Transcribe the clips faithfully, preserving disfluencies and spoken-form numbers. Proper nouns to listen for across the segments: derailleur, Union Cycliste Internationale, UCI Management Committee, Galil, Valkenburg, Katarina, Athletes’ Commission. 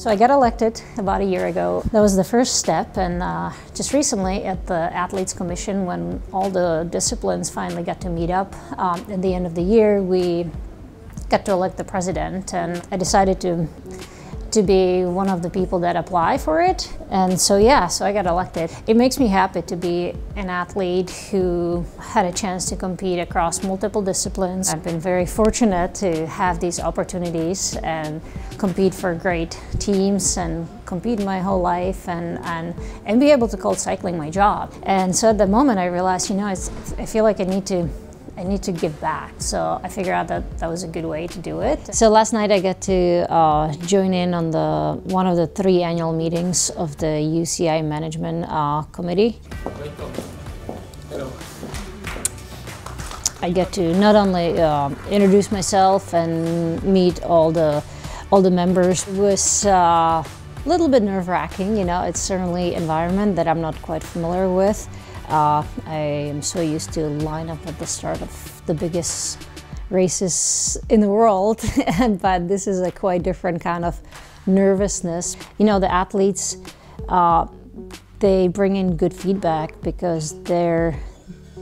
So I got elected about a year ago. That was the first step, and uh, just recently at the Athletes Commission, when all the disciplines finally got to meet up um, at the end of the year, we got to elect the president, and I decided to to be one of the people that apply for it. And so yeah, so I got elected. It makes me happy to be an athlete who had a chance to compete across multiple disciplines. I've been very fortunate to have these opportunities and compete for great teams and compete my whole life and, and, and be able to call cycling my job. And so at the moment I realized, you know, it's, I feel like I need to I need to give back, so I figured out that that was a good way to do it. So last night I got to uh, join in on the one of the three annual meetings of the U C I Management uh, Committee. Hello. I get to not only uh, introduce myself and meet all the all the members. It was uh, a little bit nerve-wracking, you know. It's certainly an environment that I'm not quite familiar with. Uh, I am so used to line up at the start of the biggest races in the world, but this is a quite different kind of nervousness. You know, the athletes, uh, they bring in good feedback because they're,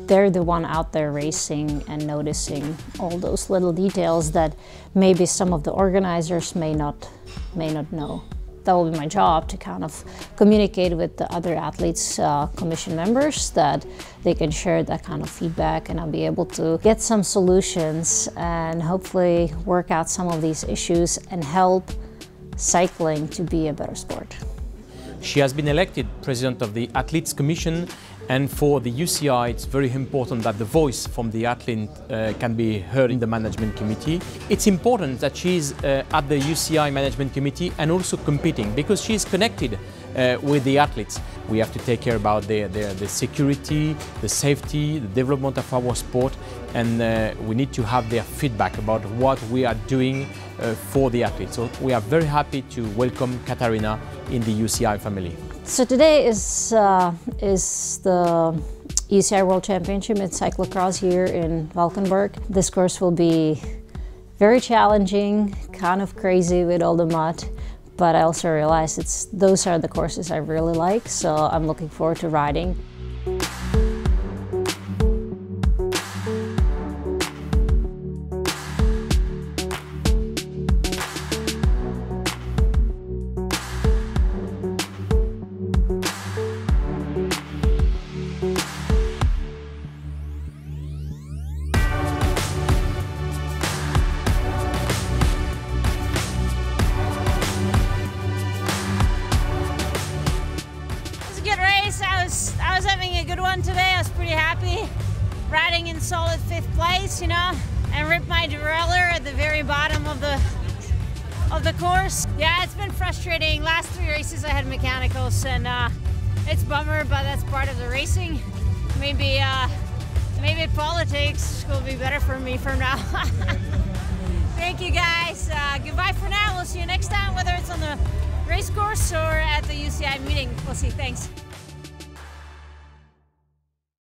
they're the one out there racing and noticing all those little details that maybe some of the organizers may not, may not know. That will be my job, to kind of communicate with the other athletes, uh, commission members, that they can share that kind of feedback, and I'll be able to get some solutions and hopefully work out some of these issues and help cycling to be a better sport. She has been elected president of the Athletes Commission, and for the U C I it's very important that the voice from the athlete uh, can be heard in the management committee. It's important that she's uh, at the U C I management committee and also competing, because she's connected uh, with the athletes. We have to take care about their, their, their security, the safety, the development of our sport, and uh, we need to have their feedback about what we are doing Uh, for the athletes. So we are very happy to welcome Katarina in the U C I family. So today is, uh, is the U C I World Championship in cyclo-cross here in Valkenburg. This course will be very challenging, kind of crazy with all the mud, but I also realized it's, those are the courses I really like, so I'm looking forward to riding. I was, I was having a good one today. I was pretty happy, riding in solid fifth place, you know, and ripped my derailleur at the very bottom of the of the course. Yeah, it's been frustrating. Last three races I had mechanicals, and uh, it's a bummer, but that's part of the racing. Maybe uh, maybe politics will be better for me from now. Thank you guys. Uh, goodbye for now. We'll see you next time, whether it's on the race course or at the U C I meeting. We'll see. Thanks.